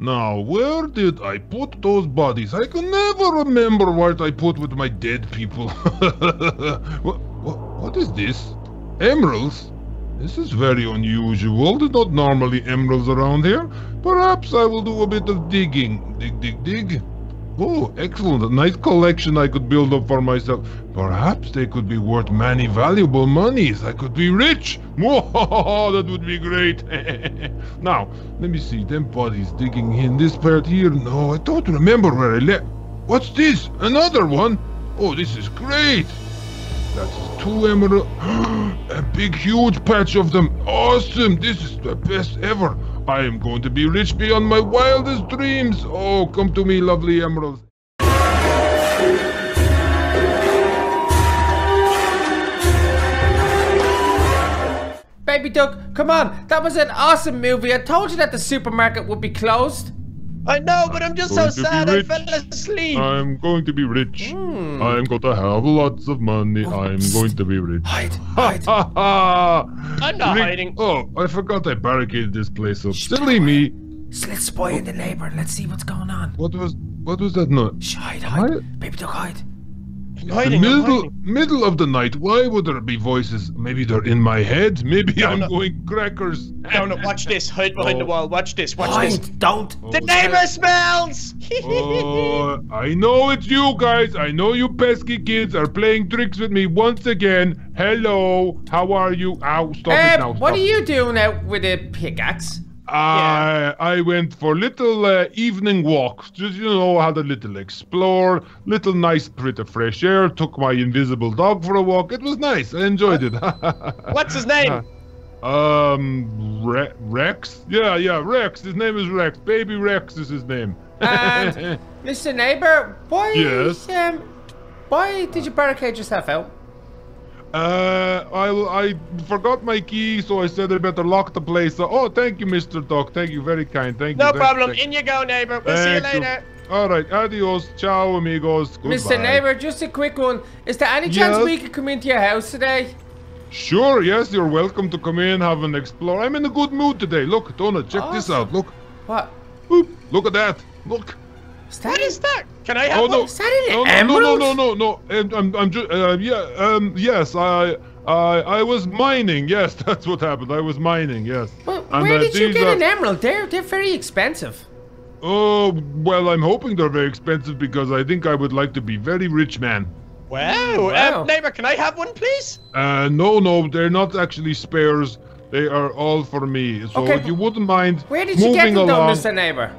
Now, where did I put those bodies? I can never remember what I put with my dead people. What is this? Emeralds? This is very unusual. There's not normally emeralds around here. Perhaps I will do a bit of digging. Dig, dig, dig. Oh, excellent. A nice collection I could build up for myself. Perhaps they could be worth many valuable monies. I could be rich. Whoa, that would be great. Now, let me see. Them bodies digging in this part here. No, I don't remember where I left. What's this? Another one? Oh, this is great. That's two emerald. A big, huge patch of them. Awesome. This is the best ever. I am going to be rich beyond my wildest dreams. Oh, come to me, lovely emeralds. Baby Duck, come on. That was an awesome movie. I told you that the supermarket would be closed. I know, but I'm just so sad I fell asleep. I'm going to be rich. I'm going to have lots of money. Oh, I'm going to be rich. Hide. I'm not hiding. Oh, I forgot I barricaded this place up. Silly me. Let's spy in the neighbor. Let's see what's going on. What was that noise? Hide. Baby Duck, hide. Middle of the night. Why would there be voices? Maybe they're in my head. Maybe I'm going crackers. No, watch this. Hide behind the wall. Watch this. Watch this. Don't. The neighbor smells. Oh, I know it's you guys. I know you pesky kids are playing tricks with me once again. Hello. How are you? Ow, stop it now. Stop. What are you doing out with a pickaxe? I went for little evening walks, just, you know, had a little explore, little nice bit of fresh air, took my invisible dog for a walk. It was nice. I enjoyed it. What's his name? Rex? Yeah, Rex. His name is Rex. Baby Rex is his name. And, Mr. Neighbor, why did you barricade yourself out? I forgot my key, so I said I better lock the place. So, oh, thank you, Mr. Duck. Thank you, very kind. Thank you. No problem. In you go, neighbor. We'll see you later. All right, adios, ciao, amigos. Goodbye. Mr. Neighbor, just a quick one. Is there any chance we could come into your house today? Sure. Yes, you're welcome to come in, have an explore. I'm in a good mood today. Look, Donut, check this out. Look. What? Oop, look at that. Look. What is that? Can I have one? Is that an emerald? No. I'm just, yes, I was mining. Yes, that's what happened. I was mining, yes. Well, where did you get an emerald? They're very expensive. Oh, well, I'm hoping they're very expensive because I think I would like to be very rich, man. Wow. Neighbor, can I have one, please? No, they're not actually spares. They are all for me. So if you wouldn't mind moving along. Where did you get them, though, Mr. Neighbor?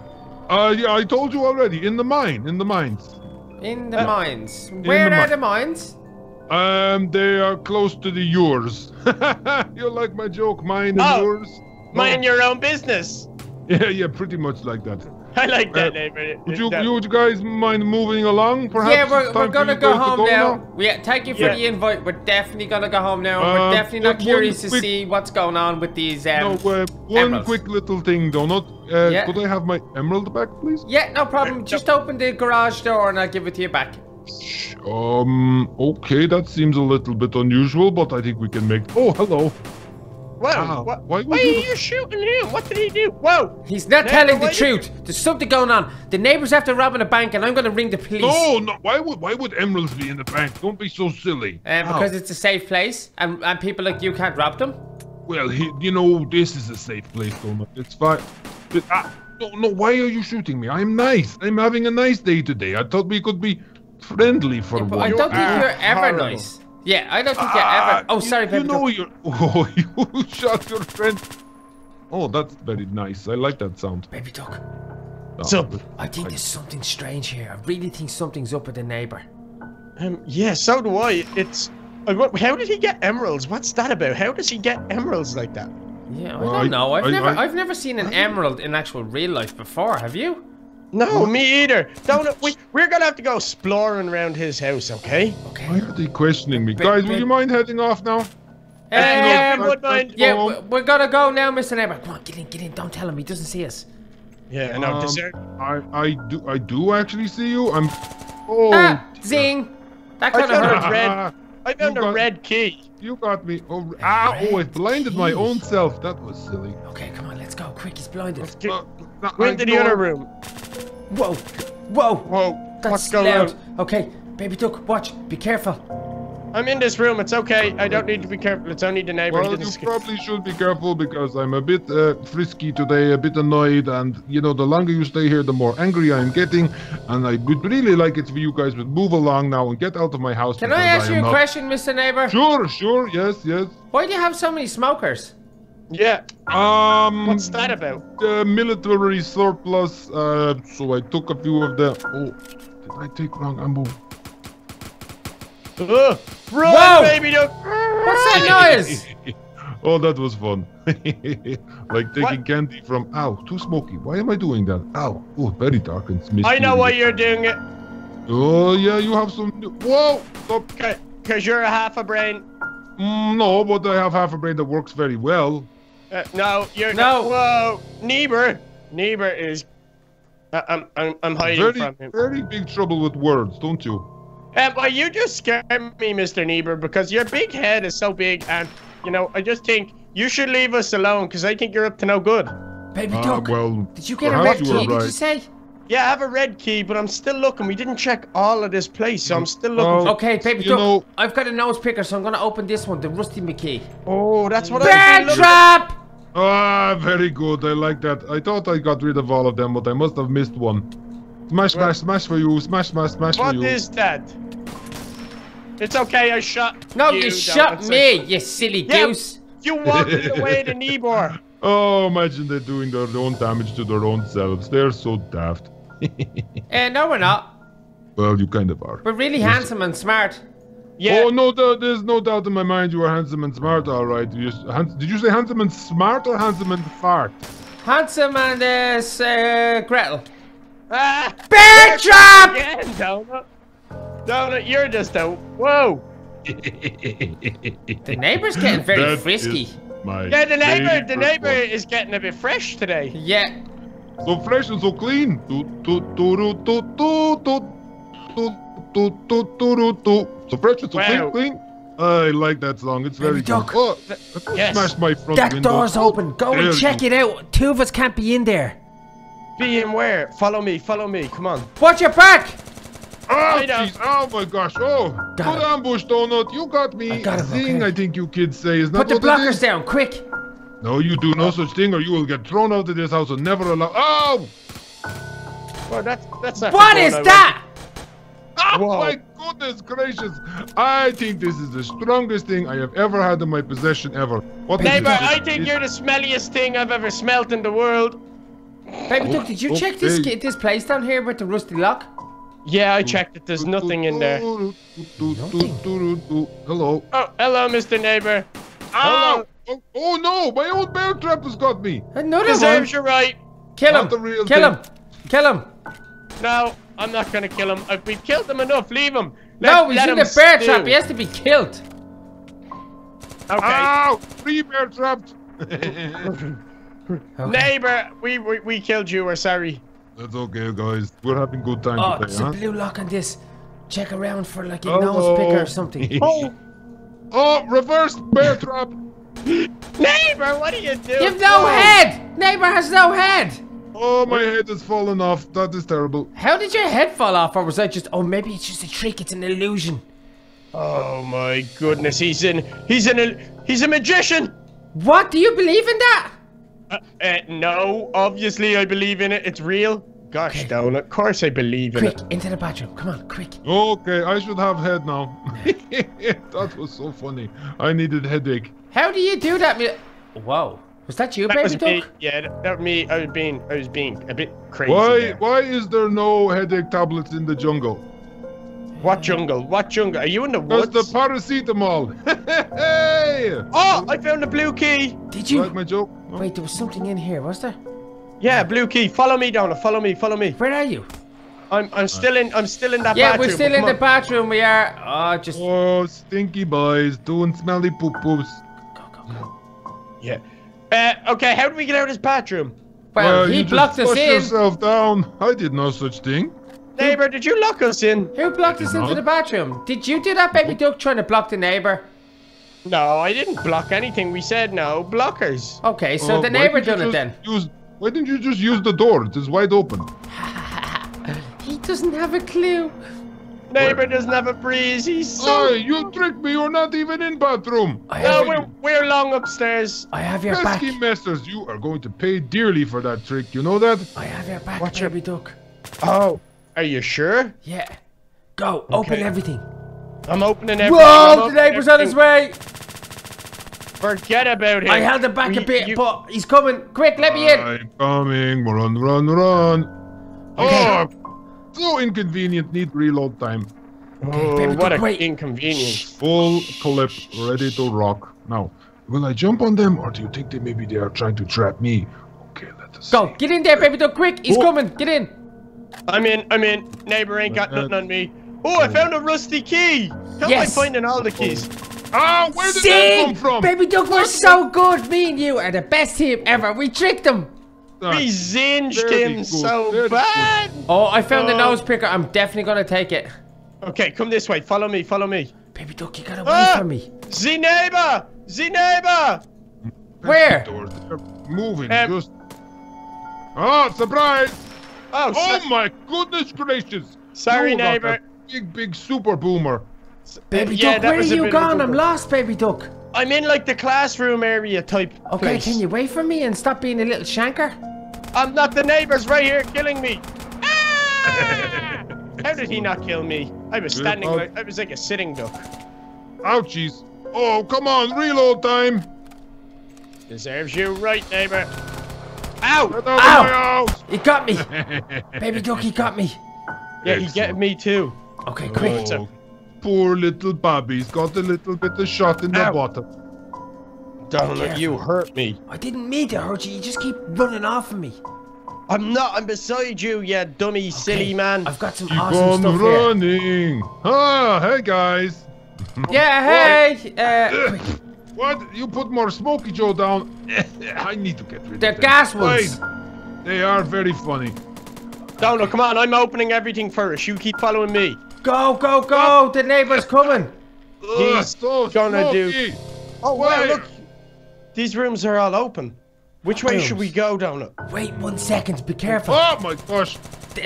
Yeah, I told you already. In the mines. In the mines. Where are the mines? They are close to the yours. You like my joke, mine and yours? No. Mine your own business. Yeah, pretty much like that. I like that, neighbor. Would you guys mind moving along, perhaps? Yeah, we're gonna go home now. Yeah, thank you for the invite. We're definitely gonna go home now. We're definitely not curious to see what's going on with these emeralds. Quick little thing, Donut. Could I have my emerald back, please? Yeah, no problem. Just open the garage door and I'll give it to you back. Okay, that seems a little bit unusual, but I think we can make... Oh, hello. Wow, why are you shooting him? What did he do? Whoa! He's not telling the truth. There's something going on. The neighbor's after robbing a bank and I'm going to ring the police. No, why would emeralds be in the bank? Don't be so silly. Because it's a safe place and people like you can't rob them. Well, you know, this is a safe place, Donut. It's fine. No, why are you shooting me? I'm nice. I'm having a nice day today. I thought we could be friendly for once. I don't think you're ever nice. Yeah, I don't think I ever... Oh, sorry, baby. You shot your friend. Oh, that's very nice. I like that sound. Baby Duck. So, I think there's something strange here. I really think something's up with the neighbor. Yeah, so do I. It's... How did he get emeralds? What's that about? How does he get emeralds like that? Yeah, I don't know. I've never seen an emerald in actual real life before, have you? No, me either. Don't we're gonna have to go exploring around his house, okay? Why are they questioning me? Guys, would you mind heading off now? Would mind. Yeah, we're gonna go now, Mr. Neighbor. Come on, get in. Don't tell him he doesn't see us. Yeah, and I'm deserted. I do actually see you. I'm. Oh. Zing! That kind of hurt. I found a red key. You got me. Oh, it blinded my own self. That was silly. Okay, come on, let's go quick. He's blinded. We're in the other room. Whoa. Whoa. Whoa. That's loud. Okay, Baby Duck, watch. Be careful. I'm in this room. It's okay. I don't need to be careful. It's only the neighbor. Well, you probably should be careful because I'm a bit frisky today, a bit annoyed, and you know, the longer you stay here, the more angry I'm getting. And I would really like it if you guys would move along now and get out of my house. Can I ask you a question, Mr. Neighbor? Sure, sure, yes, yes. Why do you have so many smokers? Yeah. What's that about? The military surplus. So I took a few of them. Oh, did I take wrong ammo? Run, whoa. Baby Duck! What's that noise? Oh, that was fun. Like taking candy from... Ow, too smoky. Why am I doing that? Ow. Oh, very dark and misty. I know why you're doing it. Oh, yeah, you have some... Whoa! Stop. Because you're a half a brain. No, but I have half a brain that works very well. No, you're not... Whoa! Neighbor! Neighbor is... I'm hiding from him. Very big trouble with words, don't you? Well, you just scared me, Mr. Niebuhr, because your big head is so big, and, you know, I just think you should leave us alone, because I think you're up to no good. Baby Duck, well, did you get a red key, did you say? Yeah, I have a red key, but I'm still looking. We didn't check all of this place, so I'm still looking. Okay, Baby Duck, I've got a nose picker, so I'm going to open this one, the Rusty McKee. Oh, that's what I was trap! Ah, very good. I like that. I thought I got rid of all of them, but I must have missed one. Smash, smash, smash for you. Smash, smash, smash for you. What is that? It's okay, I shot you. No, you shot me, you silly goose. You walked away to Niebuhr. Oh, imagine they're doing their own damage to their own selves. They're so daft. No, we're not. Well, you kind of are. We're really handsome and smart. Yeah. Oh, no, there's no doubt in my mind you are handsome and smart, all right. Did you say handsome and smart or handsome and fart? Handsome and Gretel. Ah! Bear trap! Again, Donut. Donut, you're just a... Whoa! The neighbor's getting very frisky. Yeah, the neighbor is getting a bit fresh today. Yeah. So fresh and so clean. So fresh and so clean. I like that song. It's very good. Oh, yes. Smash my front window. That door's open. Go and check it out. Two of us can't be in there. Be in where? Follow me, follow me. Come on. Watch your back! Oh, jeez. Oh my gosh. Oh, good ambush, Donut. You got me. I got him, okay. I think you kids say is not what it is. Put the blockers down, quick. No, you do no such thing, or you will get thrown out of this house and never allow. Oh! Well, that's not. What is that? Oh my goodness gracious! I think this is the strongest thing I have ever had in my possession ever. What neighbor, I think you're the smelliest thing I've ever smelt in the world. Baby Duck, did you check this place down here with the rusty lock? Yeah, I checked it. There's nothing in there. Nothing. Hello. Oh, hello, Mr. Neighbor. Hello. Oh, oh no, my old bear trap has got me. Another one. You're right. Kill him. Kill him. No, I'm not gonna kill him. We've killed him enough. Leave him. He's in the bear trap. He has to be killed. Okay. Ow! Three bear trapped. Okay. Neighbor, we killed you. We're sorry. That's okay, guys. We're having good time today, there's a blue lock on this. Check around for like a nose picker or something. Oh, reverse bear trap. Neighbor, what are you doing? You've no head. Neighbor has no head. Oh, my head has fallen off. That is terrible. How did your head fall off? Or was I just? Oh, maybe it's just a trick. It's an illusion. Oh my goodness, he's a magician. What? Do you believe in that? No, obviously I believe in it. It's real. Gosh, Donut, of course I believe in it. Quick, into the bathroom. Come on, quick. Okay, I should have head now. That was so funny. I needed headache. How do you do that? Whoa. Was that you, Baby Duck? Yeah, that was me. I was being a bit crazy. Why is there no headache tablets in the jungle? What jungle? What jungle? Are you in the woods? That's the paracetamol. Hey! Oh, I found the blue key. Did you? Like my joke? No. Wait, there was something in here, was there? Yeah, blue key. Follow me, Donut. Follow me. Follow me. Where are you? I'm still in that bathroom. Yeah, we're still in the bathroom. We are. Oh, stinky boys doing smelly poop poops. Go, go, go. Yeah. Okay. How do we get out of this bathroom? Well, he blocked us in. Push yourself down. I did no such thing. Neighbor, did you lock us in? Who blocked us into the bathroom? Did you do that, Baby Duck, trying to block the neighbor? No, I didn't block anything. We said no blockers. Okay, so the neighbor done it then. Use Why didn't you just use the door? It is wide open. He doesn't have a clue. Neighbor doesn't have a breeze. He's so... Hey, you tricked me. You're not even in bathroom. No, we're long upstairs. I have your back. Pesky masters, you are going to pay dearly for that trick. You know that? I have your back, baby duck. Oh, are you sure? Yeah. Go, open everything. I'm opening everything. Whoa, the neighbor's on his way. Forget about it. I held him back a bit, but he's coming. Quick, let me in. I'm coming. Run, run, run. Okay. Oh. So inconvenient, need reload time. Oh, what an inconvenience. Full clip, ready to rock. Now, will I jump on them or do you think maybe they are trying to trap me? Okay, let us go. See. Get in there, baby dog, quick. He's coming. Get in. I'm in, I'm in. Neighbor ain't got nothing on me. Oh, I found a rusty key. How am I finding all the keys? Oh, where did that come from? Baby dog, we're so good. Me and you are the best team ever. We tricked them. We zinged him so bad. Oh, I found the nose picker. I'm definitely gonna take it. Okay, come this way. Follow me. Follow me. Baby duck, you got away from me. The neighbor. The neighbor. Where? They're moving. Just... Oh, surprise! Oh, oh my goodness gracious! Sorry, neighbor. Big, big super boomer. Baby duck, where are you gone? I'm lost, baby duck. I'm in like the classroom area type place. Can you wait for me and stop being a little shanker? I'm not the neighbors right here killing me. Ah! How did he not kill me? I was standing like, I was like a sitting duck. Ouchies. Oh, come on, reload time. Deserves you right, neighbor. Ow! Ow! He got me. Baby duck, he got me. Yeah, he got me too. Okay, quick. Poor little Bobby's got a little bit of shot in the bottom. Donald, you hurt me. I didn't mean to hurt you. You just keep running off of me. I'm not. I'm beside you, you dummy, silly man. I've got some awesome stuff running. Ah, hey guys. Yeah, hey. What? You put more Smokey Joe down. I need to get rid of them. They're gas ones. Wait. They are very funny. Donald, come on. I'm opening everything first. You keep following me. Go, go, go! The neighbor's coming! He's gonna do... Oh, wow, look! These rooms are all open. Which way should we go, Donut? Wait 1 second, be careful. Oh my gosh!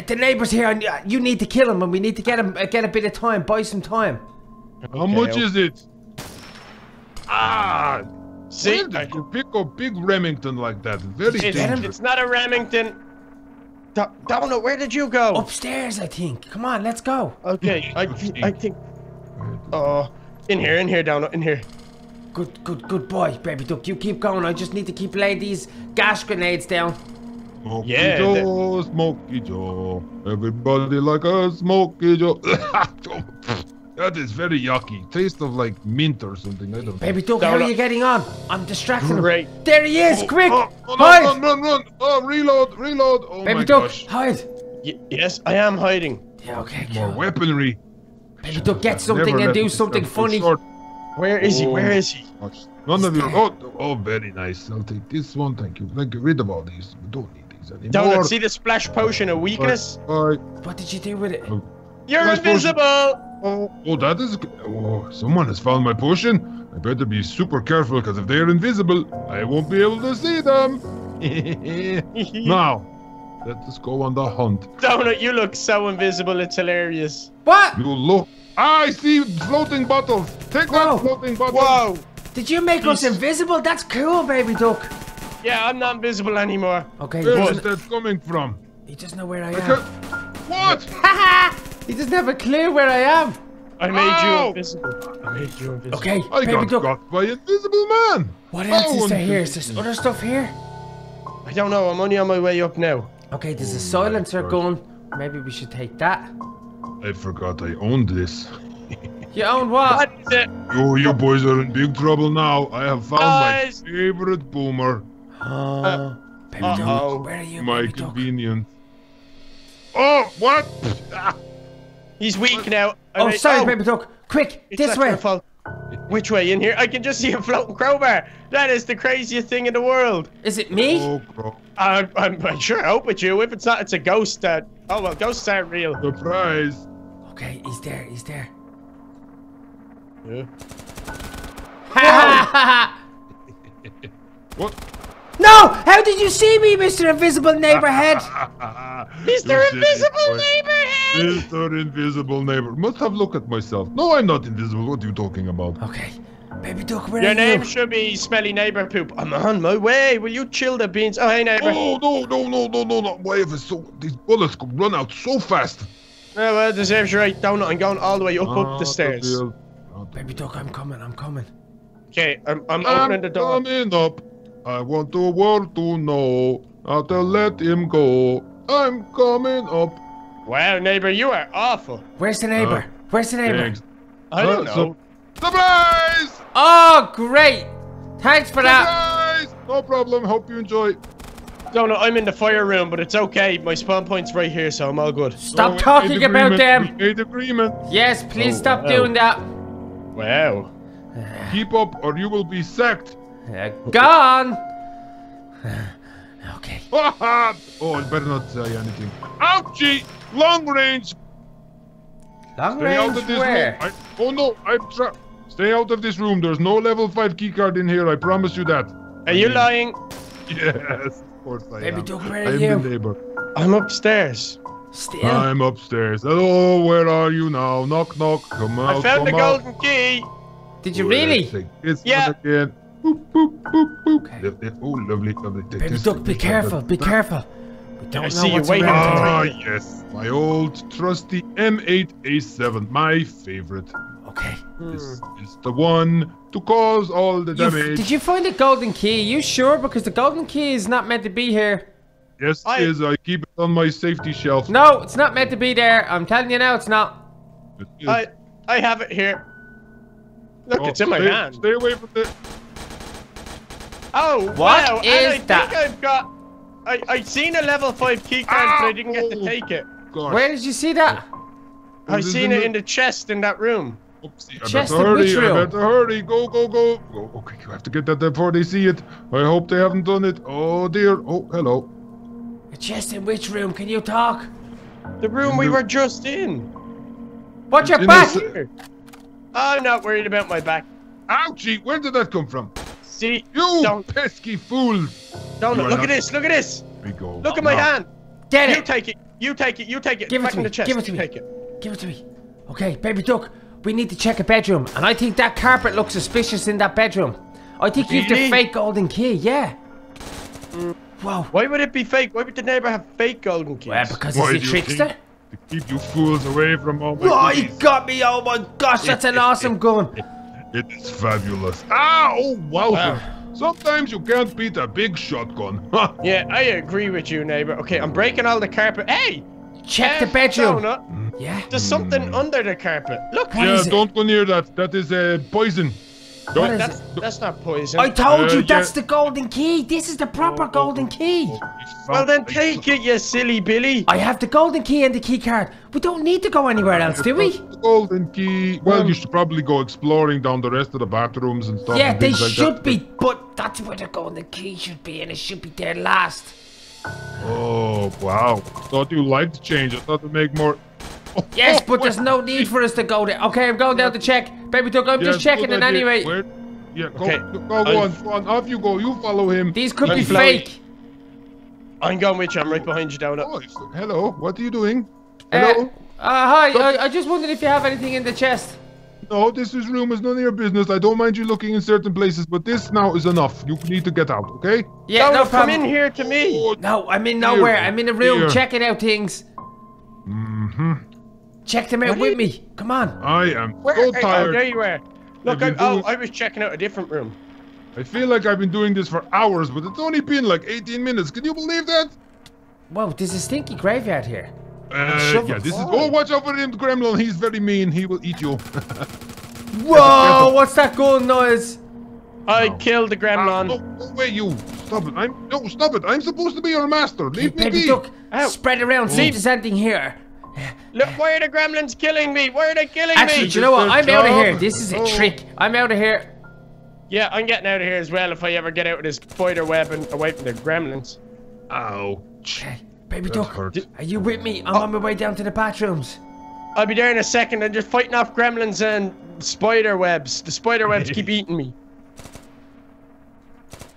The neighbor's here, and you need to kill him, and we need to get a bit of time, buy some time. How much is it? Ah! See? Where did you pick a big Remington like that? Very dangerous. It's not a Remington. Donut, where did you go? Upstairs, I think. Come on, let's go. Okay, I think... Oh, in here, Donut, in here. Good, good, good boy, baby duck. You keep going. I just need to keep laying these gas grenades down. Smokey Joe, Smokey Joe. Everybody like a Smokey Joe. That is very yucky. Taste of like mint or something. I don't know. Baby duck, how are you getting on? I'm distracting him. There he is, quick! Oh, hide! Run, run, run! Oh, reload, reload! Oh Baby duck, hide! Yes, I am hiding. Yeah, okay. More weaponry. Baby duck, get something and do something funny. Where is he? Where is he? None of you. Oh, very nice. I'll take this one. Thank you. Get rid of all these. We don't need these anymore. Don't see the splash potion of weakness? What did you do with it? You're invisible! Oh, that is... Oh, someone has found my potion. I better be super careful, because if they're invisible, I won't be able to see them. Now, let us go on the hunt. Donut, you look so invisible, it's hilarious. What? You look... I see floating bottles. Take that floating bottle. Whoa. Did you make us invisible? That's cool, baby duck. Yeah, I'm not invisible anymore. Okay. Where is that coming from? He doesn't know where I am. What? Ha ha! He doesn't have a clue where I am. I made you invisible. I made you invisible. Okay, baby duck. I got by invisible man. What else is there here? Is there other stuff here? I don't know. I'm only on my way up now. Okay, there's a silencer going. Maybe we should take that. I forgot I owned this. You own what? What is it? Oh, you boys are in big trouble now. I have found my favorite boomer. Baby duck, where are you, my baby convenient. Duck? Oh, what? He's weak now. Sorry, baby duck. Quick, this way. Which way? In here? I can just see a floating crowbar. That is the craziest thing in the world. Is it me? Oh, I sure hope it's you. If it's not, it's a ghost. Oh, well, ghosts aren't real. Surprise. Okay, he's there. He's there. Yeah. Ha ha ha! What? No! How did you see me, Mr. Invisible Neighborhead? Mr. Invisible Neighborhead! Mr. Invisible Neighbor. Must have looked at myself. No, I'm not invisible. What are you talking about? Okay. Baby Duck, where Your name you? Should be Smelly Neighbor Poop. I'm on my way. Will you chill the beans? Oh, hey, neighbor. Oh, no. Why is it so... These bullets could run out so fast. Well, that deserves your right. Down, I'm going all the way up the stairs. Baby Duck, I'm coming. Okay, I'm opening the door. I'm coming up. I want the world to know how to let him go. I'm coming up. Wow, neighbor, you are awful. Where's the neighbor? Thanks. I don't know. Surprise! Oh, great. Thanks for that. No problem. Hope you enjoy. No, I'm in the fire room, but it's okay. My spawn point's right here, so I'm all good. Stop talking about them. We made agreement. Yes, please stop doing that. Wow. Keep up or you will be sacked. Gone! Okay. Oh, I better not say anything. Ouchie! Long range! Stay out of this room. Oh no, I'm trapped. Stay out of this room. There's no level 5 keycard in here, I promise you that. Are you lying? Yes, of course I am. Baby, don't worry. I'm the neighbor. I'm upstairs. Still? I'm upstairs. Hello, where are you now? Knock, knock. Come out. I found the golden key. Did you really? Yeah. Boop, boop, boop, boop. Okay. Oh, lovely. Baby Duck, be careful. We don't know what's around. Yes. My old trusty M8A7. My favorite. Okay. It's the one to cause all the damage. Did you find the golden key? Are you sure? Because the golden key is not meant to be here. Yes, it is. I keep it on my safety shelf. No, it's not meant to be there. I'm telling you now, it's not. It I have it here. Look, it's in my hand. Stay away from this. Oh, wow! I think I've got... I've seen a level 5 keycard, but I didn't get to take it. God. Where did you see that? I've seen it in the chest in that room. Oopsie, I better hurry. Go. Okay, you have to get that before they see it. I hope they haven't done it. Oh, dear. Oh, hello. A chest in which room? Can you talk? The room we were just in. Watch your back! I'm not worried about my back. Ouchie, where did that come from? See, you pesky fool! Don't look at this! Look at this! Look at my hand! Get it! You take it! Give it to me! Give it to me! Okay, Baby Duck, we need to check a bedroom, and I think that carpet looks suspicious in that bedroom. I think you've the fake golden key. Yeah. Whoa! Why would it be fake? Why would the neighbor have fake golden keys? Well, because he's a trickster. To keep you fools away from all my keys. He got me! Oh my gosh, that's an awesome gun! It is fabulous. Oh, wow. Sometimes you can't beat a big shotgun. Yeah, I agree with you, neighbor. Okay, I'm breaking all the carpet. Hey! Check the bedroom. Yeah? There's something under the carpet. Look. Yeah, don't go near that. That is poison. That's not poison. I told you, that's the golden key. This is the proper golden key. Well, then take it, you silly Billy. I have the golden key and the key card. We don't need to go anywhere else, do we? The golden key. Well, you should probably go exploring down the rest of the bathrooms and stuff. Yeah, they should be, but that's where the golden key should be, and it should be there last. Oh, wow. Thought you liked the change. I thought it'd make more... Yes, but there's no need for us to go there. Okay, I'm going down to check. Baby Duck, I'm just checking it anyway. Go on. Off you go. You follow him. These could be fake. I'm going with you. I'm right behind you, Donut. Oh, hello. What are you doing? Hello? Hi. I just wondered if you have anything in the chest. No, this room is none of your business. I don't mind you looking in certain places, but this now is enough. You need to get out, okay? Yeah, no problem. Come in here to me. Oh, no, I'm in nowhere. I'm in a room checking out things. Mm-hmm. Check them out with me. Come on. I am so tired. Oh, there you are. Look, I was checking out a different room. I feel like I've been doing this for hours, but it's only been like 18 minutes. Can you believe that? Whoa, there's a stinky graveyard here. This is... Oh, watch out for him, Gremlin. He's very mean. He will eat you. Whoa, what's that golden noise? I killed the Gremlin. No way, you. Stop it. Stop it. I'm supposed to be your master. Leave me be. Look, spread around. See if there's anything here. Look, why are the gremlins killing me? Why are they killing me? Actually, you know what? I'm out of here. This is a trick. I'm out of here. Yeah, I'm getting out of here as well if I ever get out of this spider web and away from the gremlins. Ouch. Hey, Baby Duck, are you with me? I'm on my way down to the bathrooms. I'll be there in a second. I'm just fighting off gremlins and spider webs. The spider webs keep eating me.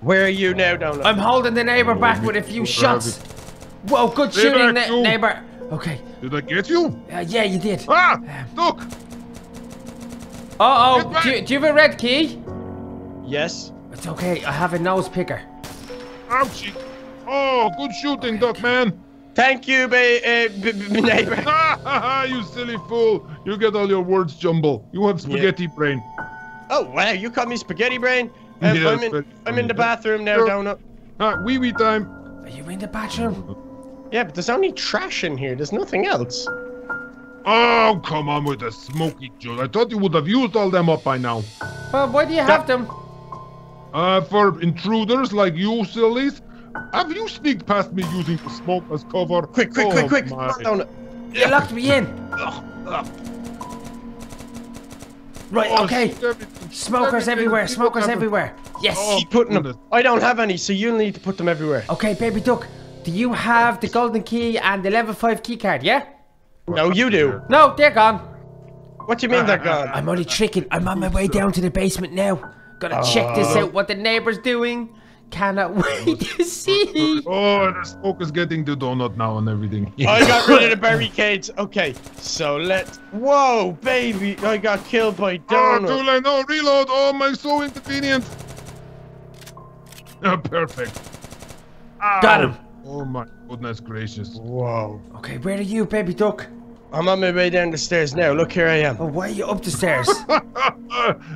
Where are you now, Donut? I'm holding the neighbor back with a few shots. Whoa, good shooting, neighbor. Okay. Did I get you? Yeah, you did. Ah, look. Uh-oh, do you have a red key? Yes. It's okay, I have a nose picker. Ouchie. Oh, good shooting, Duck Man. Thank you, neighbor. You silly fool. You get all your words jumble. You have spaghetti brain. Oh, wow, you call me spaghetti brain? Yes, I'm in the bathroom now, Donut. Wee-wee time. Are you in the bathroom? Yeah, but there's only trash in here. There's nothing else. Oh, come on with the smoky juice. I thought you would have used all them up by now. Well, why do you have them? For intruders like you, sillies. Have you sneaked past me using the smoke as cover? Quick, quick, quick, quick! You locked me in! Right, okay. Smokers everywhere, smokers everywhere. Yes! Oh, keep putting them. I don't have any, so you'll need to put them everywhere. Okay, Baby Duck, do you have the golden key and the level 5 key card, yeah? No, you do. No, they're gone. What do you mean they're gone? I'm only tricking. I'm on my way down to the basement now. Gotta check this out, what the neighbor's doing. Cannot wait to see. Oh, the smoke is getting the donut now and everything. I got rid of the barricades. Okay, so let's... Whoa, baby. I got killed by donut. Oh, too late. No, reload. Oh, my, so inconvenient. Oh, perfect. Ow. Got him. Oh, my goodness gracious. Whoa. Okay, where are you, Baby Duck? I'm on my way down the stairs now. Look, here I am. Oh, why are you up the stairs?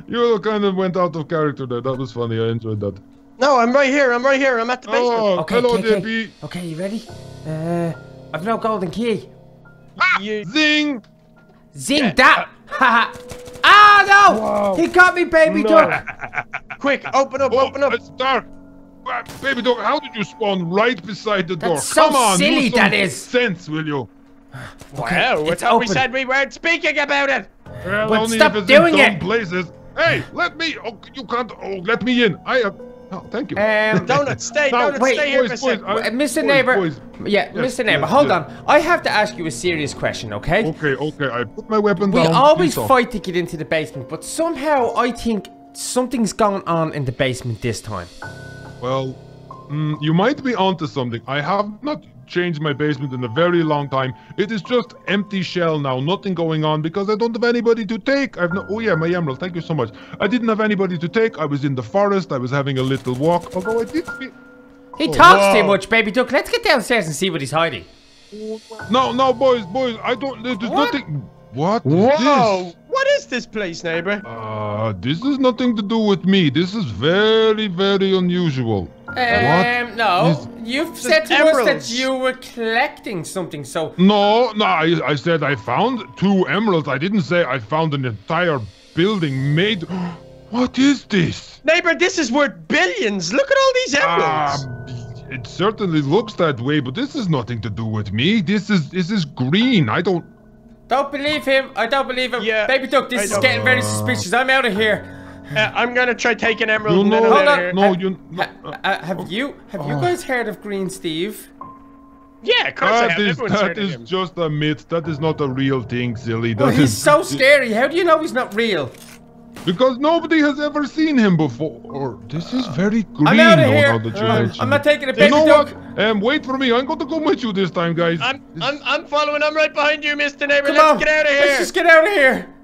You kind of went out of character there. That was funny. I enjoyed that. No, I'm right here. I'm right here. I'm at the basement. Oh, okay, hello, JP. Okay, you ready? I've no golden key. Ah, zing! Zing that! Haha! Ah, no! Whoa. He got me, Baby Duck! Quick, open up, open up! It's dark! Baby Duck, how did you spawn right beside the door? So come on, silly, do some sense, will you? Okay, wow, it's open. We said we weren't speaking about it! Well, but only stop if it's doing in places. Hey, let me... Oh, you can't... Oh, let me in. I have... Oh, thank you. Donut, stay, no, Donut, wait, stay here for a second. Mr. Neighbor, yeah, yes, Mr. Neighbor, hold on. I have to ask you a serious question, okay? Okay, okay, I put my weapon down. We always fight to get into the basement, but somehow I think something's going on in the basement this time. Well, you might be onto something. I have not changed my basement in a very long time. It is just empty shell now, nothing going on because I don't have anybody to take. I've no, oh yeah, my emerald, thank you so much. I didn't have anybody to take. I was in the forest, I was having a little walk, although I did he talks too much, Baby Duck. Let's get downstairs and see what he's hiding. No, no, boys, I don't, there's nothing. What is this? What is this place, neighbor? This is nothing to do with me. This is very, very unusual. What? No. You've said to us that you were collecting something, so... No, I said I found 2 emeralds. I didn't say I found an entire building made... What is this? Neighbor, this is worth billions. Look at all these emeralds. It certainly looks that way, but this is nothing to do with me. This is green. I don't... Don't believe him. I don't believe him. Yeah, Baby Duck, this is getting very suspicious. I'm out of here. I'm gonna try taking emerald. You know, hold on. No, you. No, have you guys heard of Green Steve? Yeah, of course I have. That is just a myth. That is not a real thing, silly. That he's so scary. How do you know he's not real? Because nobody has ever seen him before. This is very green. I'm out of here. I'm not taking a Baby Duck. Wait for me. I'm going to come with you this time, guys. I'm following. I'm right behind you, Mr. Neighbor. Let's get out of here. Let's just get out of here.